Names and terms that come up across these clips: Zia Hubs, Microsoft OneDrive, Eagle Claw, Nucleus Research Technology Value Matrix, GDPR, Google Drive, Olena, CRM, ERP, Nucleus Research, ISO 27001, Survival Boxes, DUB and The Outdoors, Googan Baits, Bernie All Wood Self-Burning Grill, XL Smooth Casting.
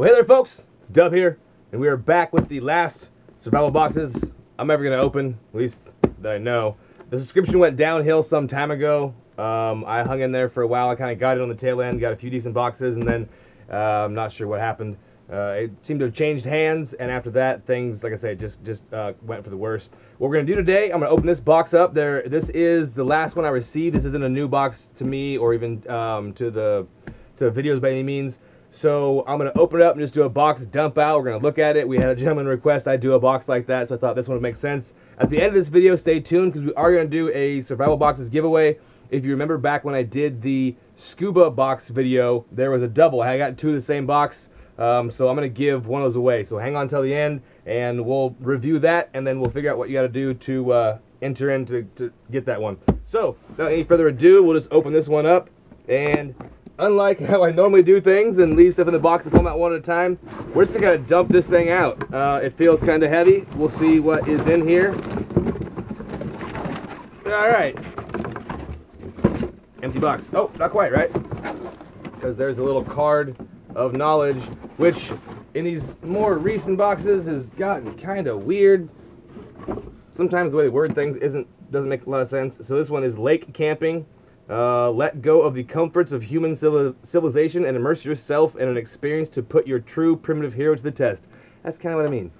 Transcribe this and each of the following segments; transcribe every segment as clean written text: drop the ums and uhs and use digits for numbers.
Well, hey there folks, it's Dub here, and we are back with the last survival boxes I'm ever going to open, at least that I know. The subscription went downhill some time ago. I hung in there for a while. I kind of got it on the tail end, got a few decent boxes, and then I'm not sure what happened. It seemed to have changed hands, and after that, things, like I said, just went for the worst. What we're going to do today, I'm going to open this box up. This is the last one I received. This isn't a new box to me or even to videos by any means. So I'm going to open it up and just do a box dump out. We're going to look at it. We had a gentleman request I do a box like that, so I thought this one would make sense. At the end of this video, stay tuned because we are going to do a survival boxes giveaway. If you remember back when I did the scuba box video, there was a double. I got two of the same box, so I'm going to give one of those away. So hang on till the end, and we'll review that, and then we'll figure out what you got to do to enter in to get that one. So without any further ado, we'll just open this one up, and unlike how I normally do things and leave stuff in the box and pull them out one at a time, we're just gonna dump this thing out. It feels kind of heavy. We'll see what is in here. All right, empty box. Oh, not quite, right? Because there's a little card of knowledge, which in these more recent boxes has gotten kind of weird. Sometimes the way they word things doesn't make a lot of sense. So this one is lake camping. Let go of the comforts of human civilization and immerse yourself in an experience to put your true primitive hero to the test. That's kind of what I mean.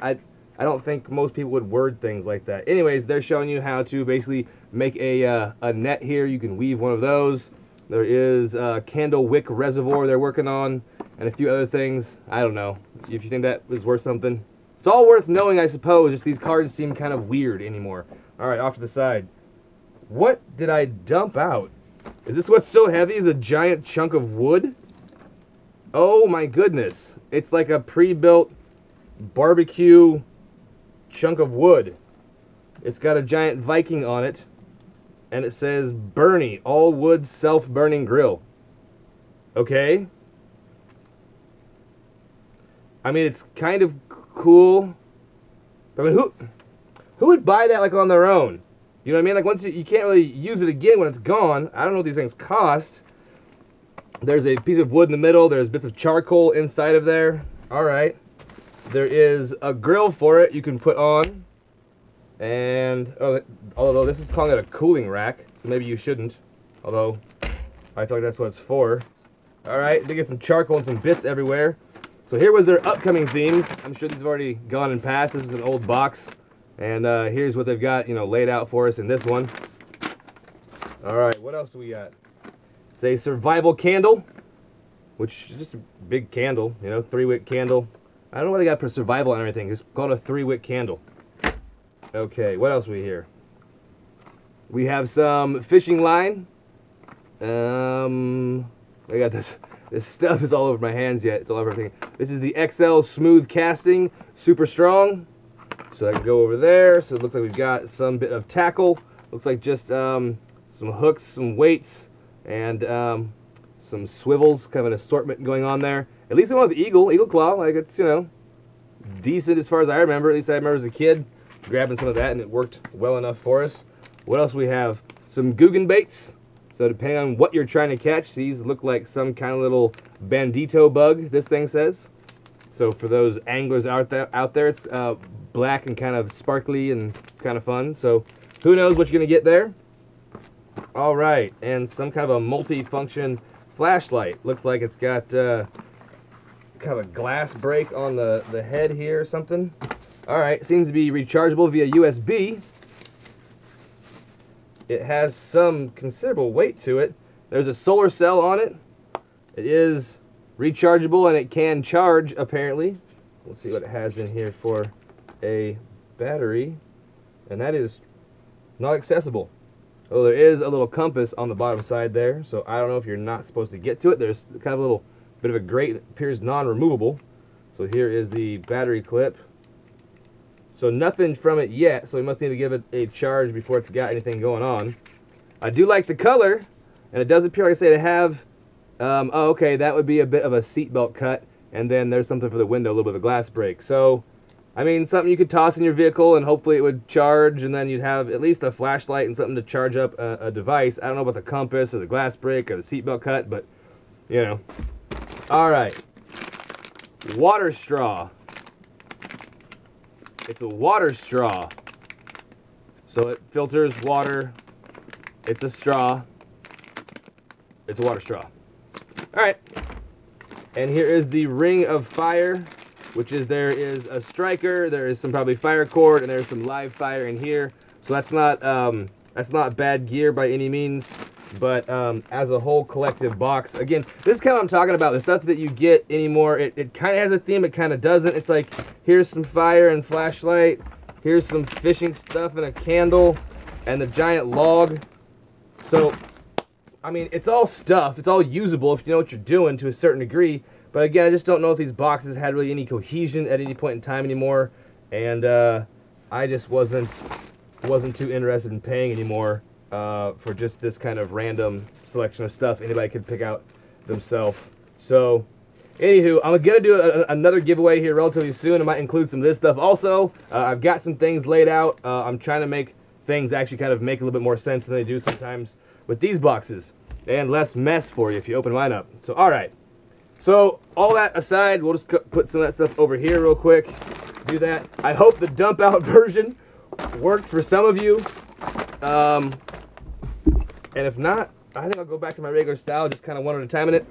I don't think most people would word things like that. Anyways, they're showing you how to basically make a net here. You can weave one of those. There is a candle wick reservoir they're working on and a few other things. I don't know if you think that was worth something. It's all worth knowing, I suppose. Just these cards seem kind of weird anymore. All right, off to the side. What did I dump out? Is this what's so heavy is a giant chunk of wood? Oh my goodness. It's like a pre-built barbecue chunk of wood. It's got a giant Viking on it. And it says Bernie All Wood Self-Burning Grill. Okay. I mean, it's kind of cool. I mean, who would buy that like on their own? You know what I mean? Like once you can't really use it again when it's gone. I don't know what these things cost. There's a piece of wood in the middle. There's bits of charcoal inside of there. All right. There is a grill for it you can put on. And although this is calling it a cooling rack, so maybe you shouldn't. Although I feel like that's what it's for. All right. They get some charcoal and some bits everywhere. So here was their upcoming themes. I'm sure these have already gone and passed. This is an old box. And here's what they've got, you know, laid out for us in this one. All right, what else do we got? It's a survival candle, which is just a big candle, you know, 3-wick candle. I don't know why they got for survival and everything. It's called a 3-wick candle. Okay, what else we hear? We have some fishing line. I got this. This stuff is all over my hands yet. It's all over everything. This is the XL Smooth Casting, super strong. So I can go over there. So it looks like we've got some bit of tackle. Looks like just some hooks, some weights, and some swivels. Kind of an assortment going on there. At least the one with Eagle Claw. Like it's, you know, decent as far as I remember. At least I remember as a kid grabbing some of that, and it worked well enough for us. What else we have? Some Googan Baits. So depending on what you're trying to catch, these look like some kind of little bandito bug, this thing says. So for those anglers out there, it's black and kind of sparkly and kind of fun. So who knows what you're going to get there. All right. And some kind of a multi-function flashlight. Looks like it's got kind of a glass break on the head here or something. All right. Seems to be rechargeable via USB. It has some considerable weight to it. There's a solar cell on it. It is rechargeable and it can charge apparently. We'll see what it has in here for a battery, and that is not accessible. Oh, there is a little compass on the bottom side there, so I don't know if you're not supposed to get to it. There's kind of a little bit of a grate that appears non-removable. So here is the battery clip. So nothing from it yet, so we must need to give it a charge before it's got anything going on. I do like the color, and it does appear, like I say, to have oh, okay, that would be a bit of a seatbelt cut, and then there's something for the window, a little bit of a glass break. So I mean, something you could toss in your vehicle and hopefully it would charge, and then you'd have at least a flashlight and something to charge up a device. I don't know about the compass or the glass break or the seatbelt cut, but, you know. All right. water straw. It's a water straw. So it filters water. It's a straw. It's a water straw. All right. And here is the Ring of Fire, which is there is a striker, there is some probably fire cord, and there's some live fire in here. So that's not bad gear by any means, but as a whole collective box, again, this is kind of what I'm talking about. The stuff that you get anymore, it kind of has a theme, it kind of doesn't. It's like, here's some fire and flashlight, here's some fishing stuff and a candle, and the giant log. So, I mean, it's all stuff, it's all usable if you know what you're doing to a certain degree, but again, I just don't know if these boxes had really any cohesion at any point in time anymore, and I just wasn't too interested in paying anymore for just this kind of random selection of stuff anybody could pick out themselves. So, anywho, I'm gonna do another giveaway here relatively soon. I might include some of this stuff also. I've got some things laid out. I'm trying to make things actually kind of make a little bit more sense than they do sometimes with these boxes, and less mess for you if you open mine up. So, all right. So, all that aside, we'll just put some of that stuff over here real quick. Do that. I hope the dump out version worked for some of you. And if not, I think I'll go back to my regular style, just kind of one at a time in it.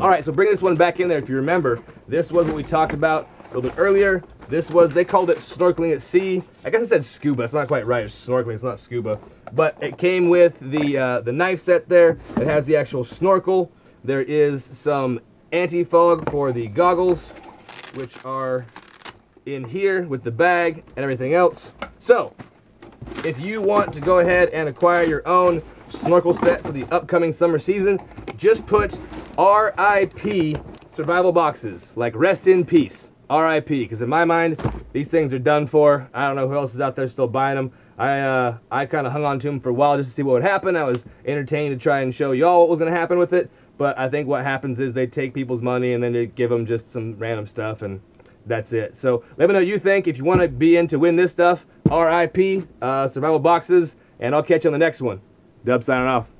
All right, so bring this one back in there. If you remember, this was what we talked about a little bit earlier. This was, they called it snorkeling at sea. I guess I said scuba. It's not quite right. It's snorkeling. It's not scuba. But it came with the knife set there. It has the actual snorkel. There is some anti-fog for the goggles, which are in here with the bag and everything else. So, if you want to go ahead and acquire your own snorkel set for the upcoming summer season, just put RIP Survival Boxes, like rest in peace, RIP, because in my mind, these things are done for. I don't know who else is out there still buying them. I kind of hung on to them for a while just to see what would happen. I was entertained to try and show y'all what was going to happen with it, but I think what happens is they take people's money and then they give them just some random stuff, and that's it. So let me know what you think. If you want to be in to win this stuff, RIP Survival Boxes, and I'll catch you on the next one. Dub signing off.